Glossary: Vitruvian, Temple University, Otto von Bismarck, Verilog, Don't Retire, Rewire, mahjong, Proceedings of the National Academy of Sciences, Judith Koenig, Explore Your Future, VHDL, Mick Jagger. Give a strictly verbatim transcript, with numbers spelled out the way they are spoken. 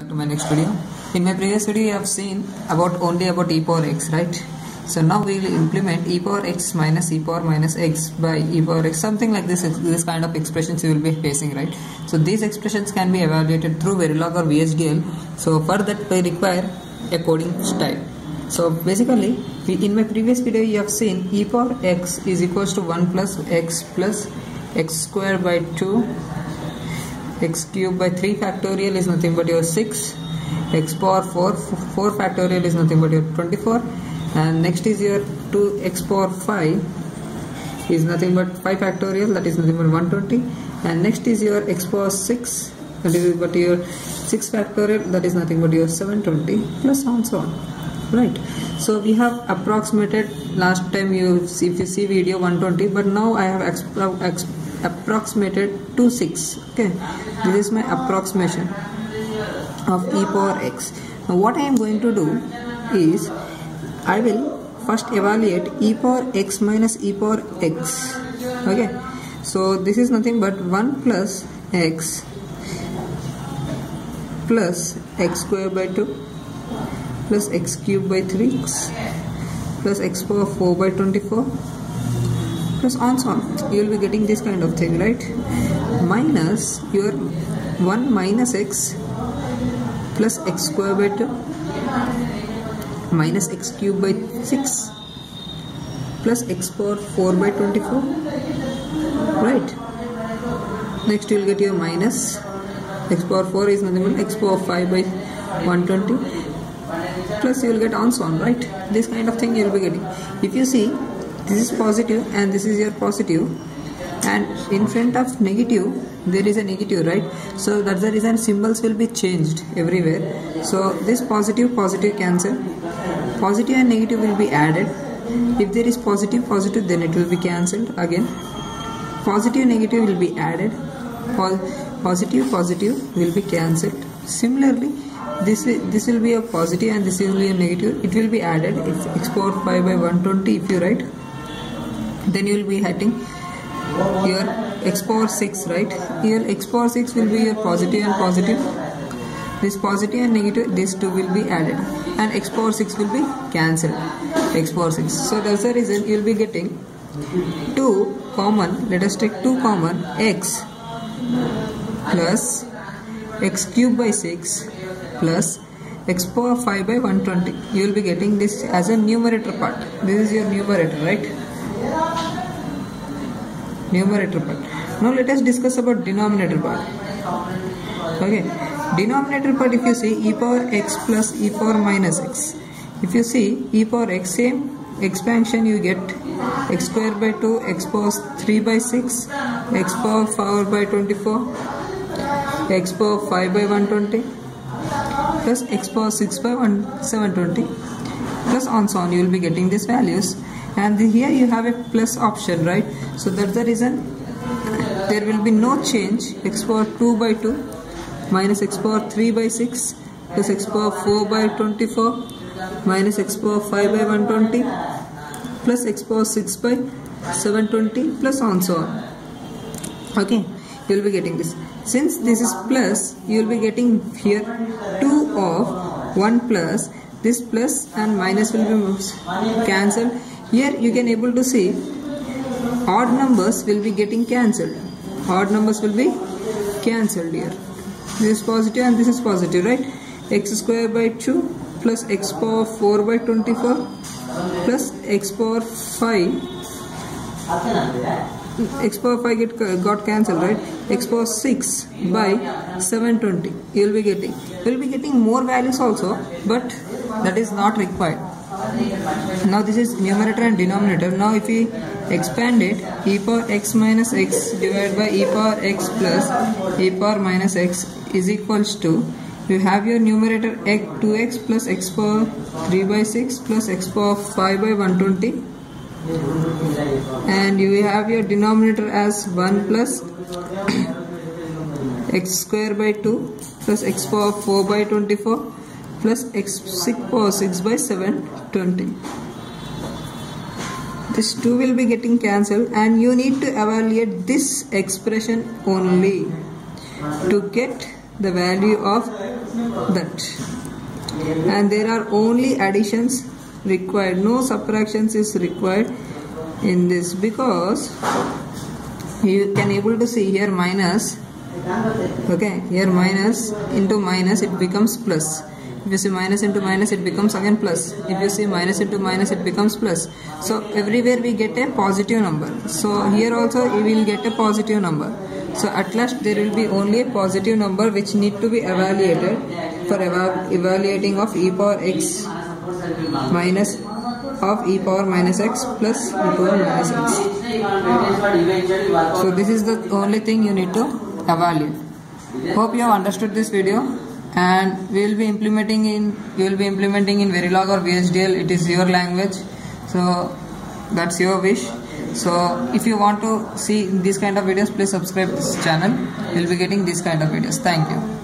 To my next video. In my previous video you have seen about only about e power x, right? So now we will implement e power x minus e power minus x by e power x, something like this. This kind of expressions you will be facing, right? So these expressions can be evaluated through Verilog or V H D L. So for that we require a coding style. So basically we, in my previous video you have seen e power x is equals to one plus x plus x square by two, x cube by three factorial is nothing but your six, x power four, four factorial is nothing but your twenty-four, and next is your two, x power five is nothing but five factorial, that is nothing but one hundred twenty, and next is your x power six, that is but your six factorial, that is nothing but your seven hundred twenty, plus on so on, right? So we have approximated. Last time you see, if you see video one hundred twenty, but now I have exp, exp approximated to six. Okay, this is my approximation of e power x. Now what I am going to do is I will first evaluate e power x minus e power x. Okay, so this is nothing but one plus x plus x square by two plus x cube by three plus x power four by twenty-four plus on so on. You will be getting this kind of thing, right? Minus your one minus x plus x square by two minus x cube by six plus x power four by twenty-four, right? Next you will get your minus x power four is nothing but x power five by one hundred twenty, plus you will get on so on, right? This kind of thing you will be getting. If you see, this is positive and this is your positive, and in front of negative there is a negative, right? So that's the reason symbols will be changed everywhere. So this positive positive cancel, positive and negative will be added. If there is positive positive, then it will be cancelled again. Positive negative will be added, positive positive will be cancelled. Similarly, This, this will be a positive and this will be a negative, it will be added. It's x power five by one hundred twenty if you write, then you will be hitting your x power six, right? Your x power six will be your positive and positive, this positive and negative, these two will be added, and x power six will be cancelled, x power six. So that's the reason you will be getting two common, let us take two common, x plus x cube by six plus x power five by one hundred twenty. You will be getting this as a numerator part. This is your numerator, right? Numerator part. Now let us discuss about denominator part. Okay, denominator part, if you see e power x plus e power minus x. If you see e power x, same expansion you get x square by two, x power three by six, x power four by twenty-four, x power five by one hundred twenty, plus x power six by seven hundred twenty, plus on so on. You will be getting these values, and the, here you have a plus option, right? So that's the reason there will be no change. X power two by two minus x power three by six plus x power four by twenty-four minus x power five by one hundred twenty plus x power six by seven hundred twenty, plus on so on. Okay, you will be getting this. Since this is plus, you will be getting here two of one plus, this plus and minus will be cancelled. Here you can able to see odd numbers will be getting cancelled. Odd numbers will be cancelled here. This is positive and this is positive, right? X square by two plus x power four by twenty-four plus x power five. X power five get, got cancelled, right? X power six by seven hundred twenty you will be getting. You will be getting more values also, but that is not required. Now this is numerator and denominator. Now if we expand it, e power x minus x divided by e power x plus e power minus x is equals to, you have your numerator x two x plus x power three by six plus x power five by one hundred twenty, and you have your denominator as one plus x square by two plus x power four by twenty-four plus x power six by seven hundred twenty. This two will be getting cancelled, and you need to evaluate this expression only to get the value of that, and there are only additions required, no subtractions is required in this, because you can able to see here minus, okay, here minus into minus it becomes plus. If you see minus into minus it becomes again plus. If you see minus into minus it becomes plus. So everywhere we get a positive number. So here also we will get a positive number. So at last there will be only a positive number which need to be evaluated for ev evaluating of e power x minus of e power minus x plus e power minus x. So this is the only thing you need to evaluate. Hope you have understood this video. And we will be implementing in you will be implementing in Verilog or V H D L. It is your language, so that's your wish. So if you want to see this kind of videos, please subscribe to this channel. You'll be getting these kind of videos. Thank you.